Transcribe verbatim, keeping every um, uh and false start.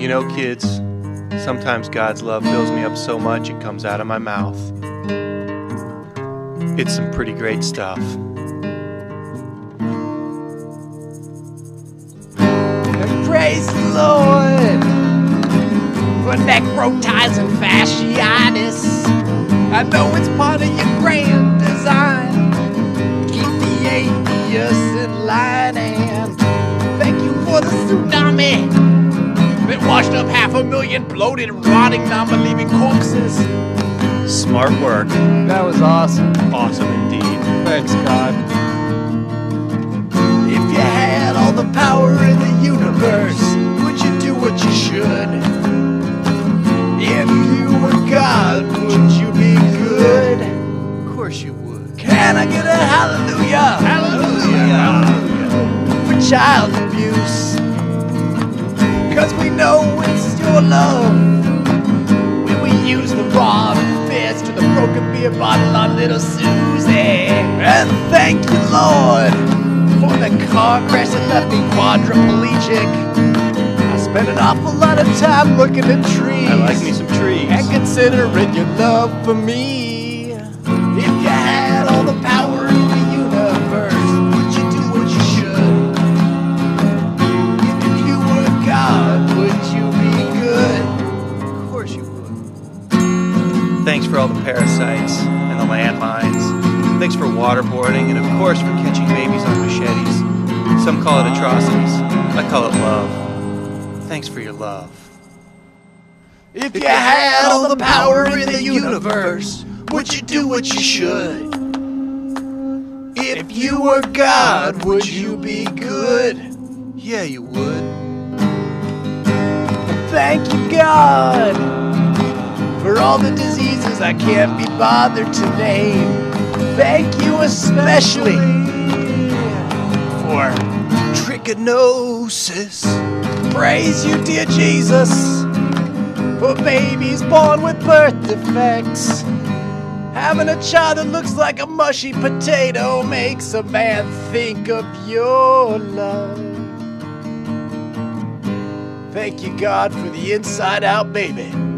You know, kids, sometimes God's love fills me up so much it comes out of my mouth. It's some pretty great stuff. Praise the Lord for necrotizing fasciitis. I know it's part of your grand design. Keep the atheists in line, and thank you for the tsunami that washed up half a million bloated, rotting, non-believing corpses. Smart work. That was awesome. Awesome indeed. Thanks, God. If you had all the power in the universe, would you do what you should? If you were God, would you be good? Of course you would. Can I get a hallelujah? Hallelujah. Hallelujah. For child abuse. Cause we know it's your love. When we use the rod and fist to the broken beer bottle on little Susie. And thank you, Lord, for the car crash that left me quadriplegic. I spent an awful lot of time looking at trees. I like me some trees. And considering your love for me. If you had all the power in the universe, would you do what you should? If you were God, would you be good? Of course you would. Thanks for all the parasites and the landmines. Thanks for waterboarding, and of course for catching babies on machetes. Some call it atrocities. I call it love. Thanks for your love. If you had all the power in the universe, would you do what you should? If you were God, would you be good? Yeah, you would. Thank you, God, for all the diseases I can't be bothered to name. Thank you especially for trichinosis. Praise you, dear Jesus, for babies born with birth defects. Having a child that looks like a mushy potato makes a man think of your love. Thank you, God, for the inside-out baby.